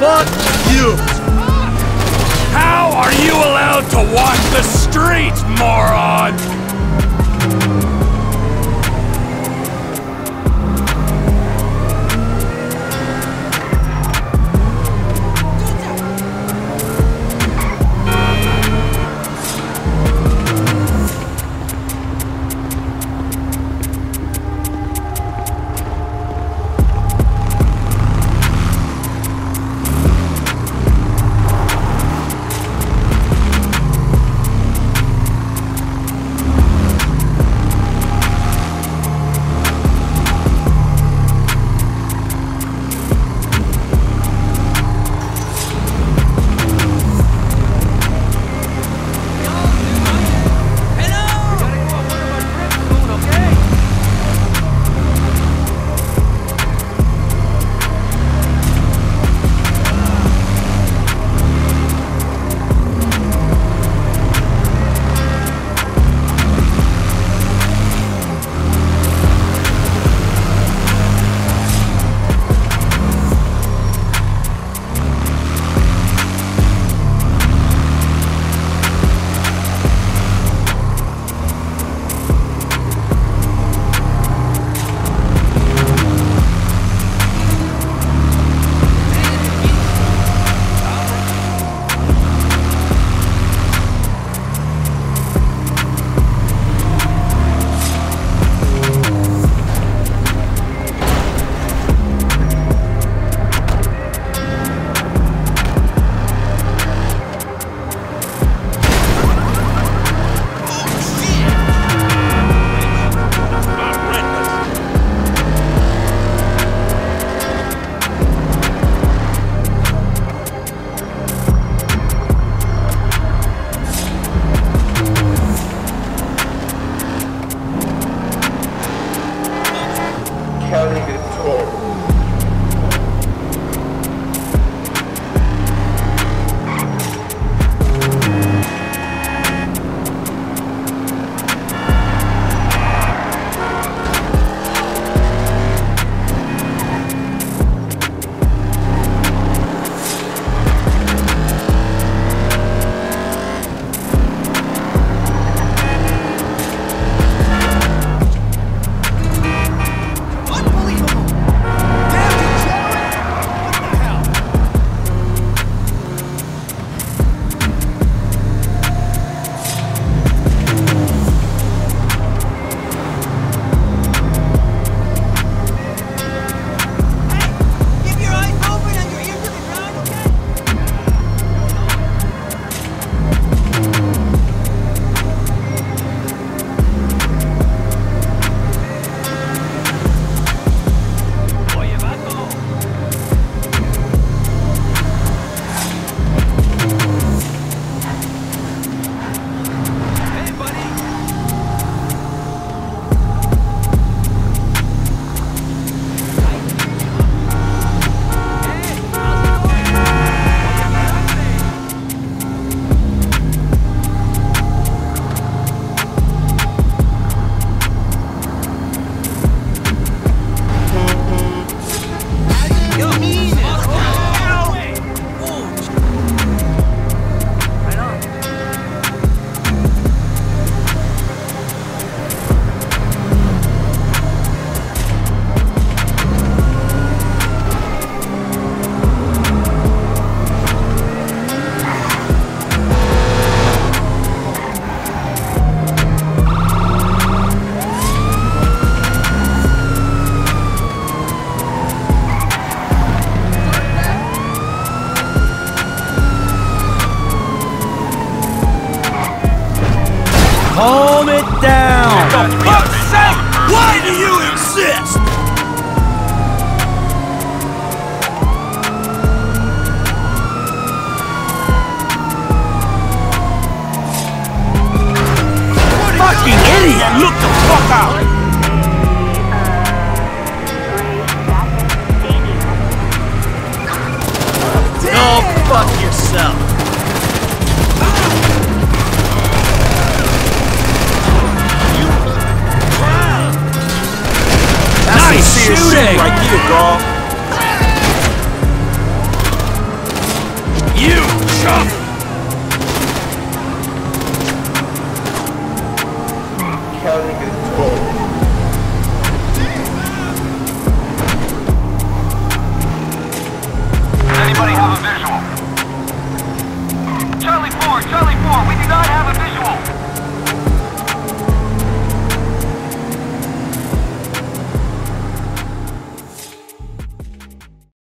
Fuck you! How are you allowed to walk the streets, moron? Calm it down! For fuck's sake! Why do you exist?! Fucking idiot! Look the fuck out! Go fuck yourself! go to the